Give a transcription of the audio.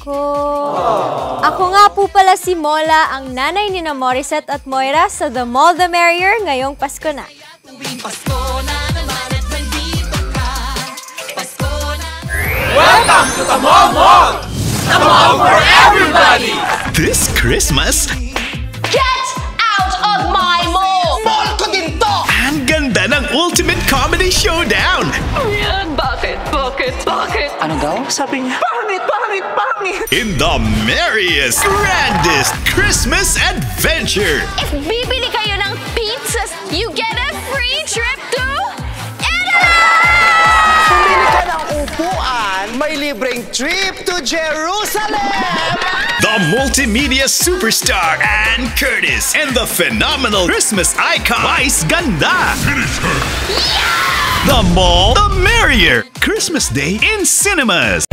ko. Aww. Ako nga po pala si Mola, ang nanay ni na Morissette at Moira sa The Mall The Merrier ngayong Pasko na. Welcome to The Mall Mall! The Mall for everybody! This Christmas, get out of my mall! Mall ko din to! Ang ganda ng Ultimate Comedy Showdown! Ayan, bakit? Bakit? Ano daw? Sabi niya, pangit! In the merriest, grandest Christmas adventure! If bibili kayo ng pizzas, you get a free trip to Italy! Bumili ka ng upuan, may libreng trip to Jerusalem! The multimedia superstar Anne Curtis and the phenomenal Christmas icon Vice Ganda! Finish her! Yeah! The Mall The Merrier! Christmas Day in cinemas!